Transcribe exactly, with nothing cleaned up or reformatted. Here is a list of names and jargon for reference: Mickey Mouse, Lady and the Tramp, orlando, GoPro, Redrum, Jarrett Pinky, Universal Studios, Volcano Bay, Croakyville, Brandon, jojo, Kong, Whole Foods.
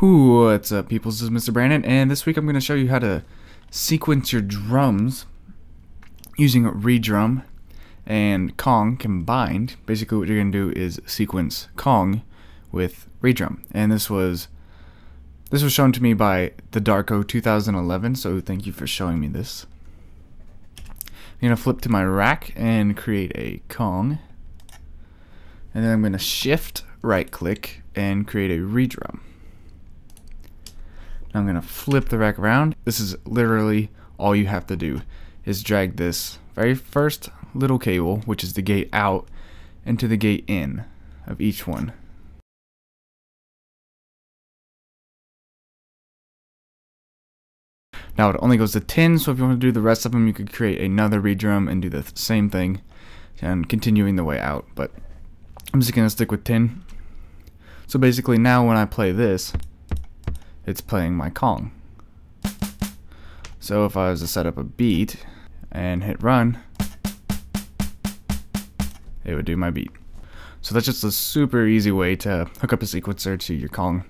Who, what's up, people? This is Mister Brandon, and this week I'm going to show you how to sequence your drums using Redrum and Kong combined. Basically, what you're going to do is sequence Kong with Redrum, and this was this was shown to me by the Darko two thousand eleven. So thank you for showing me this. I'm going to flip to my rack and create a Kong, and then I'm going to Shift right click and create a Redrum. I'm going to flip the rack around. This is literally all you have to do, is drag this very first little cable, which is the gate out, into the gate in of each one. Now it only goes to ten, so if you want to do the rest of them, you could create another Redrum and do the same thing and continuing the way out, but I'm just going to stick with ten. So basically now when I play this, it's playing my Kong. So if I was to set up a beat and hit run, it would do my beat. So that's just a super easy way to hook up a sequencer to your Kong.